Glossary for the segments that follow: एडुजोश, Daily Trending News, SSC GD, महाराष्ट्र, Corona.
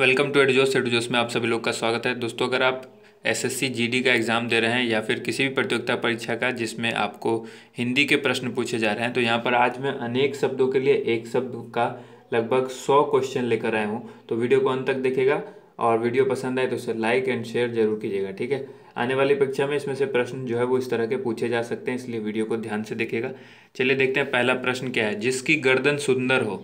Welcome to एडुजोश। एडुजोश में आप सभी लोग का स्वागत है। दोस्तों, अगर आप एसएससी जीडी का एग्ज़ाम दे रहे हैं या फिर किसी भी प्रतियोगिता परीक्षा का जिसमें आपको हिंदी के प्रश्न पूछे जा रहे हैं, तो यहाँ पर आज मैं अनेक शब्दों के लिए एक शब्द का लगभग 100 क्वेश्चन लेकर आया हूँ। तो वीडियो को अंत तक देखिएगा और वीडियो पसंद आए तो उसे लाइक एंड शेयर जरूर कीजिएगा, ठीक है। आने वाली परीक्षा में इसमें से प्रश्न जो है वो इस तरह के पूछे जा सकते हैं, इसलिए वीडियो को ध्यान से देखिएगा। चलिए देखते हैं पहला प्रश्न क्या है। जिसकी गर्दन सुंदर हो,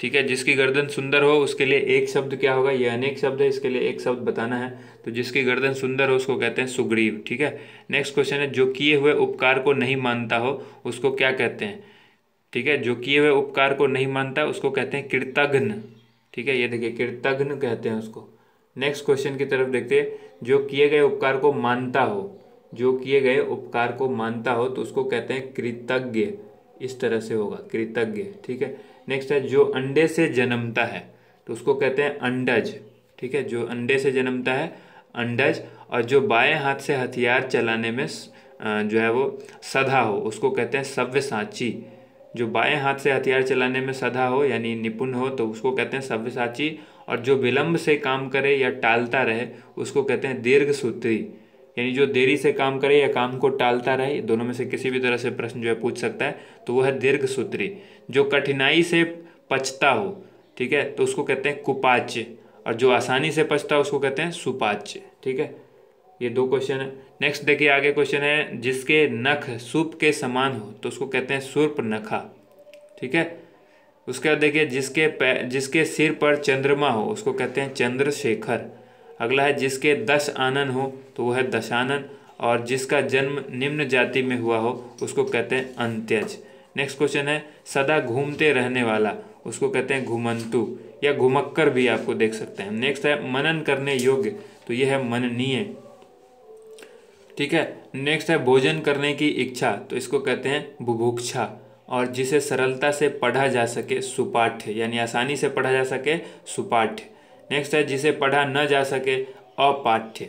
ठीक है, जिसकी गर्दन सुंदर हो उसके लिए एक शब्द क्या होगा। ये अनेक शब्द है, इसके लिए एक शब्द बताना है। तो जिसकी गर्दन सुंदर हो उसको कहते हैं सुग्रीव, ठीक है। नेक्स्ट क्वेश्चन है, जो किए हुए उपकार को नहीं मानता हो उसको क्या कहते हैं, ठीक है। जो किए हुए उपकार को नहीं मानता उसको कहते हैं कृतघ्न, ठीक है। ये देखिए कृतघ्न कहते हैं उसको। नेक्स्ट क्वेश्चन की तरफ देखते हैं, जो किए गए उपकार को मानता हो, जो किए गए उपकार को मानता हो तो उसको कहते हैं कृतज्ञ, इस तरह से होगा कृतज्ञ, ठीक है। नेक्स्ट है, जो अंडे से जन्मता है तो उसको कहते हैं अंडज, ठीक है। जो अंडे से जन्मता है अंडज। और जो बाएं हाथ से हथियार चलाने में जो है वो सधा हो उसको कहते हैं सव्यसाची। जो बाएं हाथ से हथियार चलाने में सधा हो यानी निपुण हो तो उसको कहते हैं सव्यसाची। और जो विलम्ब से काम करे या टालता रहे उसको कहते हैं दीर्घसूत्री, यानी जो देरी से काम करे या काम को टालता रहे, दोनों में से किसी भी तरह से प्रश्न जो है पूछ सकता है, तो वो है दीर्घसूत्री। जो कठिनाई से पचता हो, ठीक है, तो उसको कहते हैं कुपाच्य। और जो आसानी से पचता हो उसको कहते हैं सुपाच्य, ठीक है। ये दो क्वेश्चन है। नेक्स्ट देखिए आगे क्वेश्चन है, जिसके नख सूप के समान हो तो उसको कहते हैं सूर्पनखा, ठीक है। उसके बाद देखिए, जिसके सिर पर चंद्रमा हो उसको कहते हैं चंद्रशेखर। अगला है, जिसके 10 आनन हो तो वह है दशानन। और जिसका जन्म निम्न जाति में हुआ हो उसको कहते हैं अंत्यज। नेक्स्ट क्वेश्चन है, सदा घूमते रहने वाला उसको कहते हैं घुमंतु या घुमक्कर भी आपको देख सकते हैं। नेक्स्ट है, मनन करने योग्य तो यह है मननीय, ठीक है। नेक्स्ट है, भोजन करने की इच्छा तो इसको कहते हैं बुभुक्षा। और जिसे सरलता से पढ़ा जा सके सुपाठ्य, यानी आसानी से पढ़ा जा सके सुपाठ्य। नेक्स्ट है, जिसे पढ़ा न जा सके अपाठ्य।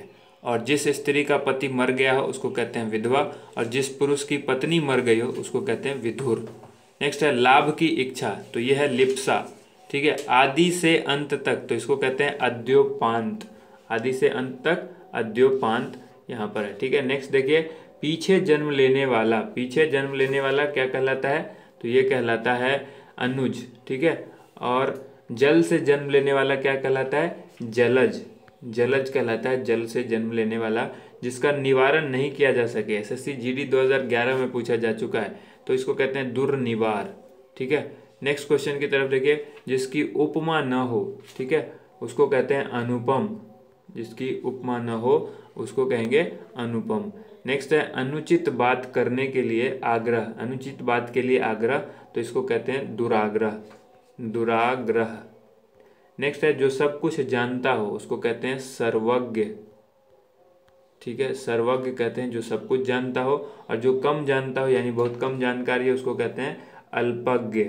और जिस स्त्री का पति मर गया हो उसको कहते हैं विधवा। और जिस पुरुष की पत्नी मर गई हो उसको कहते हैं विधुर। नेक्स्ट है, लाभ की इच्छा तो यह है लिप्सा, ठीक है। आदि से अंत तक तो इसको कहते हैं अद्योपांत, आदि से अंत तक अद्योपांत यहाँ पर है, ठीक है। नेक्स्ट देखिए, पीछे जन्म लेने वाला, पीछे जन्म लेने वाला क्या कहलाता है, तो ये कहलाता है अनुज, ठीक है। और जल से जन्म लेने वाला क्या कहलाता है, जलज, जलज कहलाता है, जल से जन्म लेने वाला। जिसका निवारण नहीं किया जा सके, एसएससी जीडी 2011 में पूछा जा चुका है, तो इसको कहते हैं दुर्निवार, ठीक है। नेक्स्ट क्वेश्चन की तरफ देखिए, जिसकी उपमा न हो, ठीक है, उसको कहते हैं अनुपम। जिसकी उपमा न हो उसको कहेंगे अनुपम। नेक्स्ट है, अनुचित बात करने के लिए आग्रह, अनुचित बात के लिए आग्रह तो इसको कहते हैं दुराग्रह, दुराग्रह। नेक्स्ट है, जो सब कुछ जानता हो उसको कहते हैं सर्वज्ञ, ठीक है, सर्वज्ञ कहते हैं जो सब कुछ जानता हो। और जो कम जानता हो यानी बहुत कम जानकारी है उसको कहते हैं अल्पज्ञ,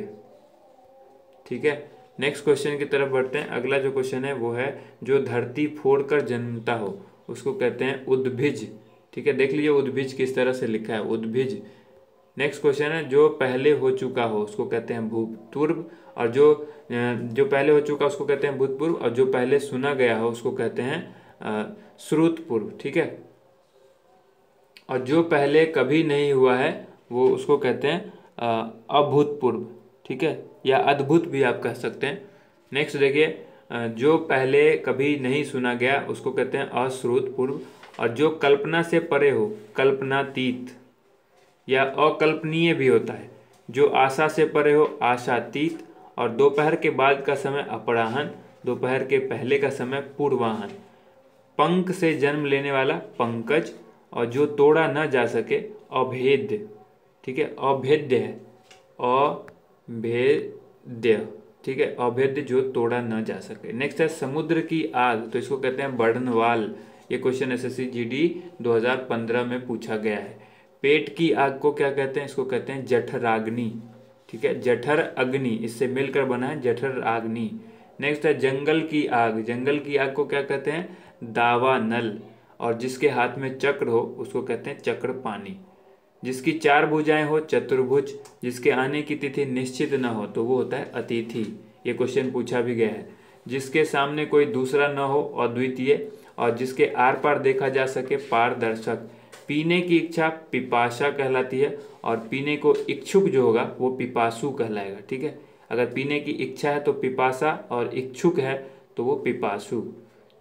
ठीक है। नेक्स्ट क्वेश्चन की तरफ बढ़ते हैं। अगला जो क्वेश्चन है वो है, जो धरती फोड़कर जन्मता हो उसको कहते हैं उद्भिज, ठीक है। देख लीजिए उद्भिज किस तरह से लिखा है, उद्भिज। नेक्स्ट क्वेश्चन है, जो पहले हो चुका हो उसको कहते हैं भूतपूर्व। और जो पहले हो चुका उसको कहते हैं भूतपूर्व। और जो पहले सुना गया हो उसको कहते हैं श्रुतपूर्व, ठीक है। और जो पहले कभी नहीं हुआ है वो उसको कहते हैं अभूतपूर्व, ठीक है, या अद्भुत भी आप कह सकते हैं। नेक्स्ट देखिए, जो पहले कभी नहीं सुना गया उसको कहते हैं अश्रुतपूर्व। और जो कल्पना से परे हो, कल्पनातीत या अकल्पनीय भी होता है। जो आशा से परे हो, आशातीत। और दोपहर के बाद का समय अपराहन, दोपहर के पहले का समय पूर्वाहन। पंख से जन्म लेने वाला पंकज। और जो तोड़ा न जा सके अभेद्य, ठीक है, अभेद्य है, अभेद्य, ठीक है, अभेद्य, जो तोड़ा न जा सके। नेक्स्ट है, समुद्र की आग तो इसको कहते हैं बड़नवाल। ये क्वेश्चन एसएससी जीडी 2015 में पूछा गया है। पेट की आग को क्या कहते हैं, इसको कहते हैं जठराग्नि, ठीक है, जठर अग्नि इससे मिलकर बना है जठराग्नि। नेक्स्ट है, जंगल की आग, जंगल की आग को क्या कहते हैं दावानल। और जिसके हाथ में चक्र हो उसको कहते हैं चक्रपाणि। जिसकी 4 भुजाएं हो चतुर्भुज। जिसके आने की तिथि निश्चित न हो तो वो होता है अतिथि। ये क्वेश्चन पूछा भी गया है। जिसके सामने कोई दूसरा न हो, अद्वितीय और जिसके आर पार देखा जा सके, पारदर्शक। पीने की इच्छा पिपाशा कहलाती है और पीने को इच्छुक जो होगा वो पिपासु कहलाएगा। ठीक है, अगर पीने की इच्छा है तो पिपाशा और इच्छुक है तो वो पिपासु।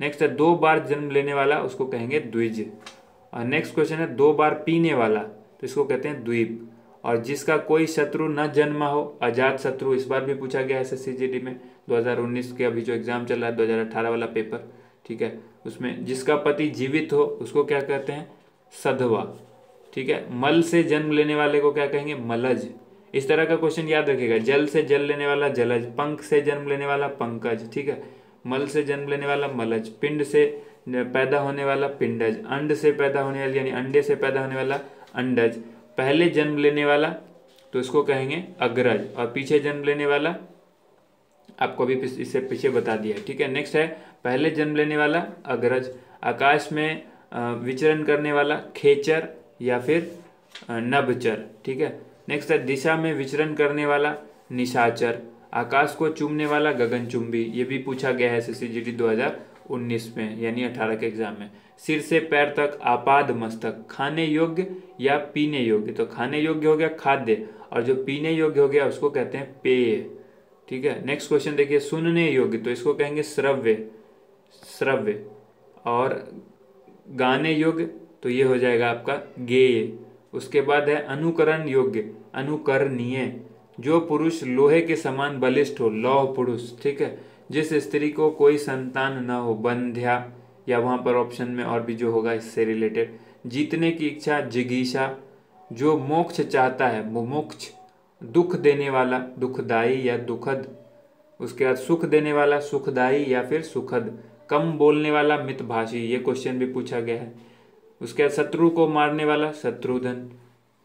नेक्स्ट है दो बार जन्म लेने वाला, उसको कहेंगे द्विज। और नेक्स्ट क्वेश्चन है दो बार पीने वाला, तो इसको कहते हैं द्वीप। और जिसका कोई शत्रु न जन्मा हो, अजात शत्रु। इस बार भी पूछा गया SSC GD में 2019 के, अभी जो एग्जाम चल रहा है 2018 वाला पेपर, ठीक है, उसमें जिसका पति जीवित हो उसको क्या कहते हैं, सधवा। ठीक है, मल से जन्म लेने वाले को क्या कहेंगे, मलज। इस तरह का क्वेश्चन याद रखिएगा। जल से जल लेने वाला, जलज। पंख से जन्म लेने वाला, पंकज। ठीक है, मल से जन्म लेने वाला, मलज। पिंड से पैदा होने वाला, पिंडज। अंड से पैदा होने वाला, यानी अंडे से पैदा होने वाला, अंडज। पहले जन्म लेने वाला तो इसको कहेंगे अग्रज। और पीछे जन्म लेने वाला आपको अभी इससे पीछे बता दिया। ठीक है, नेक्स्ट है पहले जन्म लेने वाला, अग्रज। आकाश में विचरण करने वाला, खेचर या फिर नभचर। ठीक है, नेक्स्ट है दिशा में विचरण करने वाला, निशाचर। आकाश को चूमने वाला, गगनचुंबी। ये भी पूछा गया है SSC GD 2019 में, यानी 18 के एग्जाम में। सिर से पैर तक, आपाद मस्तक। खाने योग्य या पीने योग्य, तो खाने योग्य हो गया खाद्य, और जो पीने योग्य हो गया उसको कहते हैं पेय। ठीक है, नेक्स्ट क्वेश्चन देखिए सुनने योग्य, तो इसको कहेंगे श्रव्य, श्रव्य। और गाने योग्य तो ये हो जाएगा आपका गेय। उसके बाद है अनुकरण योग्य, अनुकरणीय। जो पुरुष लोहे के समान बलिष्ठ हो, लौह पुरुष। ठीक है, जिस स्त्री को कोई संतान न हो, बंध्या, या वहाँ पर ऑप्शन में और भी जो होगा इससे रिलेटेड। जीतने की इच्छा, जिगीषा। जो मोक्ष चाहता है, मुमुक्ष। दुख देने वाला, दुखदायी या दुखद। उसके बाद सुख देने वाला, सुखदायी या फिर सुखद। कम बोलने वाला, मितभाषी। ये क्वेश्चन भी पूछा गया है। उसके बाद शत्रु को मारने वाला, शत्रुधन।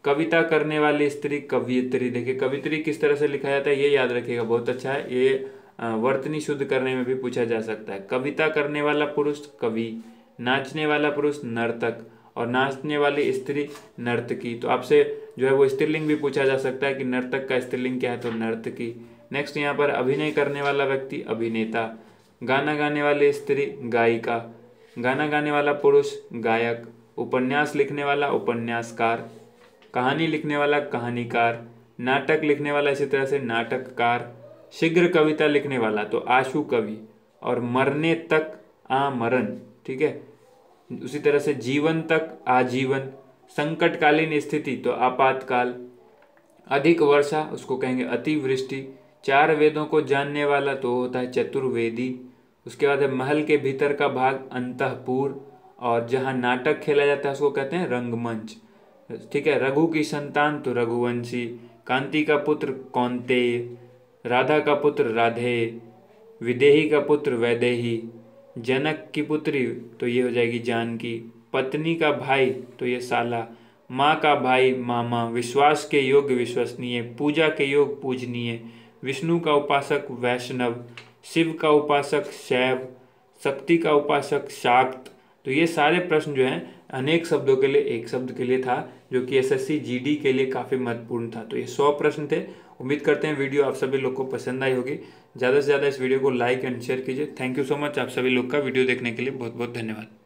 कविता करने वाली स्त्री, कवियत्री। देखिए कवित्री किस तरह से लिखा जाता है ये याद रखिएगा, बहुत अच्छा है। ये वर्तनी शुद्ध करने में भी पूछा जा सकता है। कविता करने वाला पुरुष, कवि। नाचने वाला पुरुष, नर्तक। और नाचने वाली स्त्री, नर्तकी। तो आपसे जो है वो स्त्रीलिंग भी पूछा जा सकता है कि नर्तक का स्त्रीलिंग क्या है, तो नर्तकी। नेक्स्ट यहाँ पर अभिनय करने वाला व्यक्ति, अभिनेता। गाना गाने वाली स्त्री, गायिका। गाना गाने वाला पुरुष, गायक। उपन्यास लिखने वाला, उपन्यासकार। कहानी लिखने वाला, कहानीकार। नाटक लिखने वाला इसी तरह से, नाटककार। शीघ्र कविता लिखने वाला, तो आशु कवि। और मरने तक, आमरण। ठीक है, उसी तरह से जीवन तक, आजीवन। संकटकालीन स्थिति, तो आपातकाल। अधिक वर्षा, उसको कहेंगे अतिवृष्टि। चार वेदों को जानने वाला, तो होता है चतुर्वेदी। उसके बाद है महल के भीतर का भाग, अंतःपुर। और जहाँ नाटक खेला जाता है उसको कहते हैं रंगमंच। ठीक है, रघु की संतान, तो रघुवंशी। कांति का पुत्र, कौंतेय। राधा का पुत्र, राधेय। विदेही का पुत्र, वैदेही। जनक की पुत्री, तो ये हो जाएगी जानकी। पत्नी का भाई, तो ये साला। माँ का भाई, मामा। विश्वास के योग, विश्वसनीय। पूजा के योग, पूजनीय। विष्णु का उपासक, वैष्णव। शिव का उपासक, शैव। शक्ति का उपासक, शाक्त। तो ये सारे प्रश्न जो हैं अनेक शब्दों के लिए एक शब्द के लिए था, जो कि SSC GD के लिए काफ़ी महत्वपूर्ण था। तो ये 100 प्रश्न थे। उम्मीद करते हैं वीडियो आप सभी लोग को पसंद आई होगी। ज़्यादा से ज़्यादा इस वीडियो को लाइक एंड शेयर कीजिए। थैंक यू सो मच आप सभी लोग का वीडियो देखने के लिए बहुत बहुत धन्यवाद।